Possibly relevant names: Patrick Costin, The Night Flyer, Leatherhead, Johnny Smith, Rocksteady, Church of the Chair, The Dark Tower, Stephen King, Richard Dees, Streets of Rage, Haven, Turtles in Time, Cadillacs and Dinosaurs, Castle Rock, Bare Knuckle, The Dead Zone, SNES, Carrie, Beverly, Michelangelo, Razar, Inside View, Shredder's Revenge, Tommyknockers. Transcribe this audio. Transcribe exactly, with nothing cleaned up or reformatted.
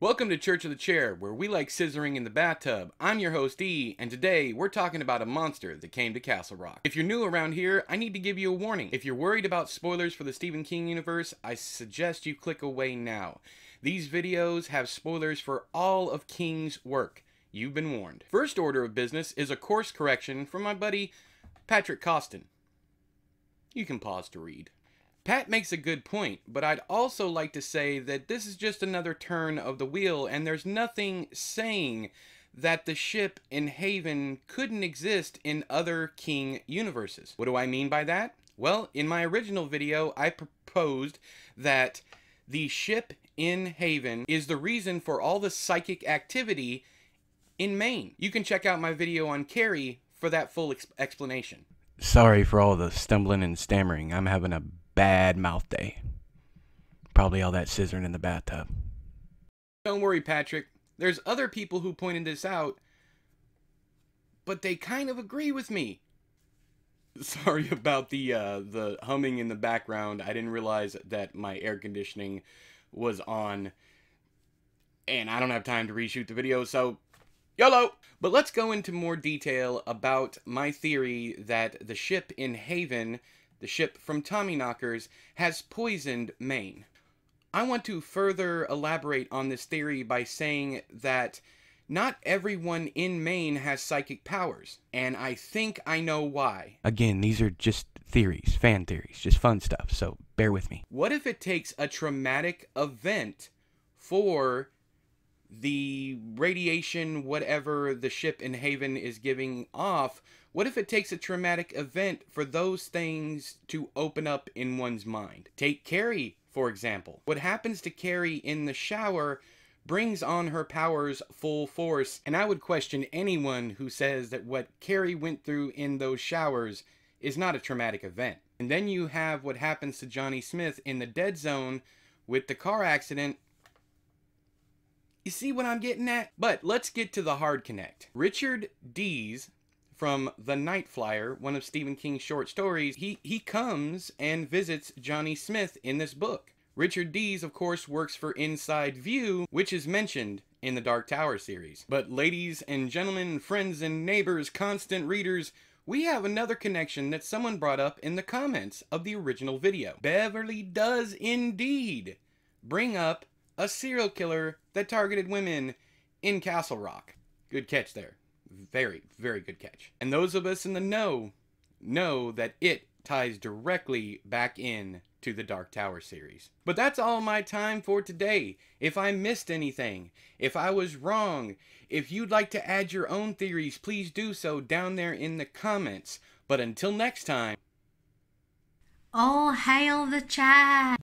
Welcome to Church of the Chair, where we like scissoring in the bathtub. I'm your host, E, and today we're talking about a monster that came to Castle Rock. If you're new around here, I need to give you a warning. If you're worried about spoilers for the Stephen King universe, I suggest you click away now. These videos have spoilers for all of King's work. You've been warned. First order of business is a course correction from my buddy, Patrick Costin. You can pause to read. Pat makes a good point, but I'd also like to say that this is just another turn of the wheel, and there's nothing saying that the ship in Haven couldn't exist in other King universes. What do I mean by that? Well, in my original video, I proposed that the ship in Haven is the reason for all the psychic activity in Maine. You can check out my video on Carrie for that full ex explanation. Sorry for all the stumbling and stammering. I'm having a bad mouth day. Probably all that scissoring in the bathtub. Don't worry, Patrick. There's other people who pointed this out, but they kind of agree with me. Sorry about the uh, the humming in the background. I didn't realize that my air conditioning was on, and I don't have time to reshoot the video, so YOLO! But let's go into more detail about my theory that the ship in Haven, the ship from Tommyknockers, has poisoned Maine. I want to further elaborate on this theory by saying that not everyone in Maine has psychic powers, and I think I know why. Again, these are just theories, fan theories, just fun stuff, so bear with me. What if it takes a traumatic event for the radiation, whatever the ship in Haven is giving off? What if it takes a traumatic event for those things to open up in one's mind? Take Carrie, for example. What happens to Carrie in the shower brings on her powers full force, and I would question anyone who says that what Carrie went through in those showers is not a traumatic event. And then you have what happens to Johnny Smith in The Dead Zone with the car accident. You see what I'm getting at? But let's get to the hard connect. Richard Dees from The Night Flyer, one of Stephen King's short stories, he, he comes and visits Johnny Smith in this book. Richard Dees, of course, works for Inside View, which is mentioned in the Dark Tower series. But ladies and gentlemen, friends and neighbors, constant readers, we have another connection that someone brought up in the comments of the original video. Beverly does indeed bring up a serial killer that targeted women in Castle Rock. Good catch there. Very, very good catch. And those of us in the know, know that it ties directly back in to the Dark Tower series. But that's all my time for today. If I missed anything, if I was wrong, if you'd like to add your own theories, please do so down there in the comments. But until next time... All hail the child!